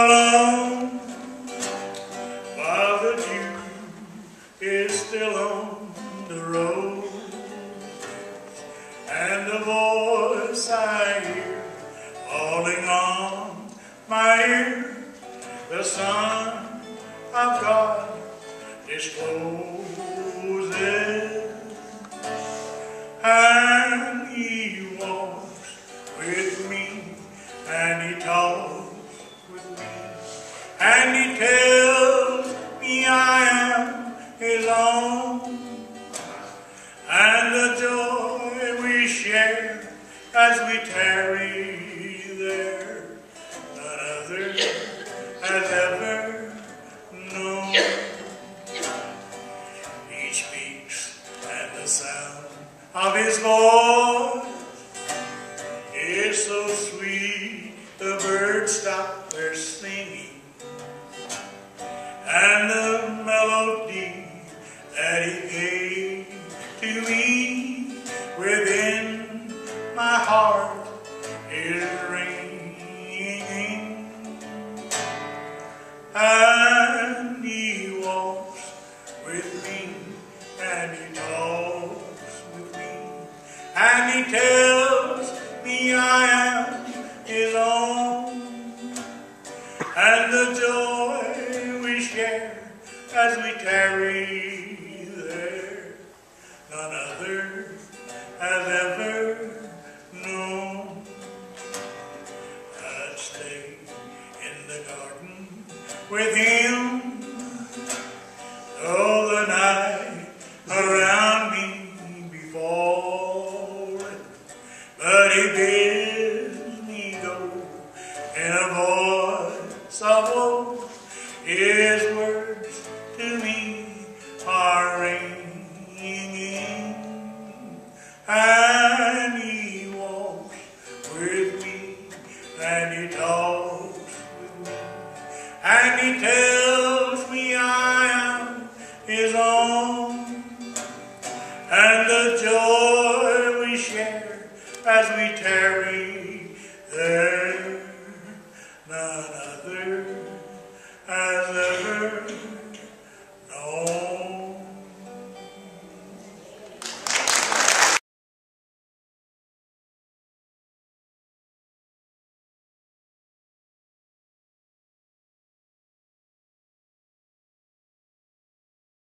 alone while the dew is still on the road, and the voice I hear calling on my ear, the Son of God discloses, and He walks with me, and He talks with me, and He tells me I am His own, and the joy we share as we tarry there, none other has ever known. He speaks, and the sound of His voice is so sweet, the birds stop their singing, and the melody that He gave to me within my heart is ringing, and He walks with me, and He talks with me, and He tells me I am His own, and the joy we share as we tarry there, none other has ever known. I'd stay in the garden with Him, though the night around me be falling, but He bids me go in a voice of hope. His words to me are ringing, and He walks with me, and He talks with me, and He tells me I am His own, and the joy we share as we tarry